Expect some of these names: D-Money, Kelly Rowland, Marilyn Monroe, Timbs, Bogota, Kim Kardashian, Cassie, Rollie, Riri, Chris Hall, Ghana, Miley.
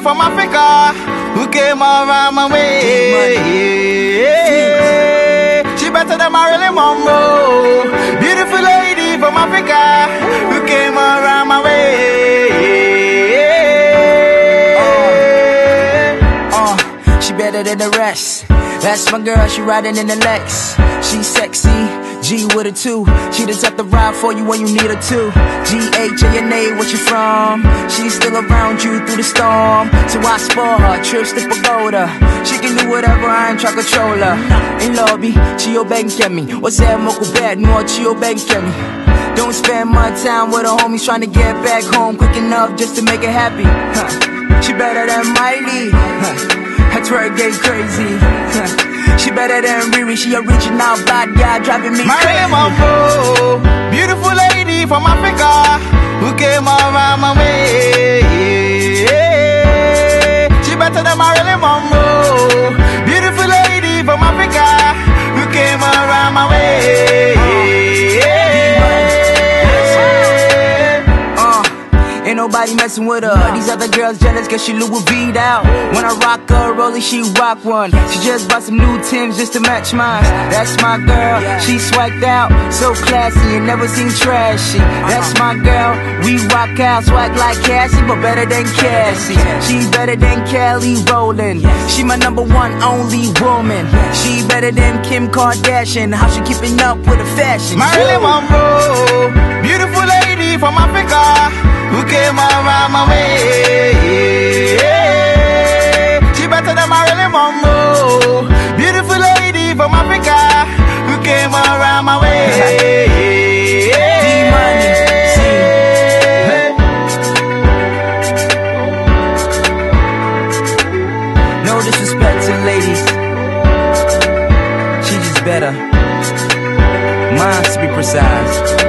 Rollie from Africa, who came around my way. She better than Marilyn Monroe. Beautiful lady from Africa, who came around my way. She better than the rest. That's my girl, she riding in the Lex. She sexy. G with a two, she the type to ride for you when you need her too. G-H-A-N-A, where she from? She's still around you through the storm. So I spoil her, trips to Bogota. She can do whatever, I ain't try control her. In lobby, chill bank at me. What's that, Moko Bad? No, chill bank at me. Don't spend my time with her homies trying to get back home quick enough just to make her happy. She better than Miley. Her twerk game crazy. She better than Riri, she original bad guy, driving me crazy. Mambo, beautiful lady from Africa, who came around my way. She better than Marilyn Monroe. Beautiful lady from Africa, who came around my way. Ain't nobody messing with her. These other girls jealous cause she Louis V'd out. When I rock her, Rollie, she rock one. She just bought some new Timbs just to match mine. That's my girl, she swagged out. So classy and never seen trashy. That's my girl, we rock out. Swag like Cassie, but better than Cassie. She better than Kelly Rowland. She my number one only woman. She better than Kim Kardashian. How she keeping up with the fashion? Marilyn Monroe, beautiful lady from Africa, who came around my way. She better than Marilyn Monroe. Beautiful lady from Africa, who came around my way. D-Money, see. No disrespect to ladies, she just better. Mine to be precise.